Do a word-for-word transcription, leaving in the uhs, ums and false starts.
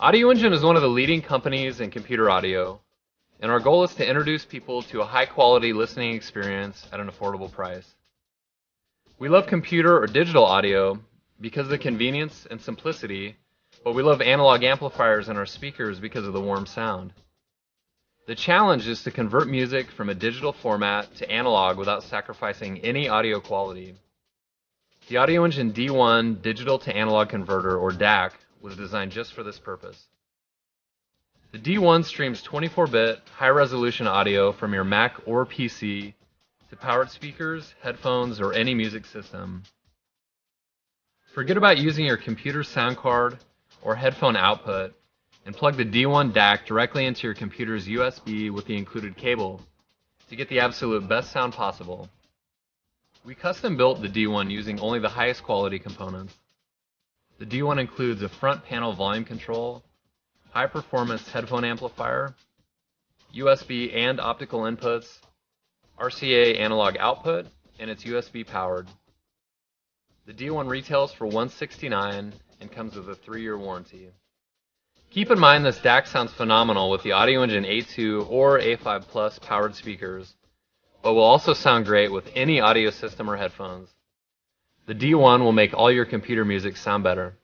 Audioengine is one of the leading companies in computer audio, and our goal is to introduce people to a high-quality listening experience at an affordable price. We love computer or digital audio because of the convenience and simplicity, but we love analog amplifiers in our speakers because of the warm sound. The challenge is to convert music from a digital format to analog without sacrificing any audio quality. The Audioengine D one Digital to Analog Converter, or D A C, was designed just for this purpose. The D one streams twenty-four bit, high-resolution audio from your Mac or P C to powered speakers, headphones, or any music system. Forget about using your computer's sound card or headphone output and plug the D one D A C directly into your computer's U S B with the included cable to get the absolute best sound possible. We custom-built the D one using only the highest quality components. The D one includes a front panel volume control, high-performance headphone amplifier, U S B and optical inputs, R C A analog output, and it's U S B powered. The D one retails for one hundred sixty-nine dollars and comes with a three year warranty. Keep in mind this D A C sounds phenomenal with the Audioengine A two or A five plus powered speakers, but will also sound great with any audio system or headphones. The D one will make all your computer music sound better.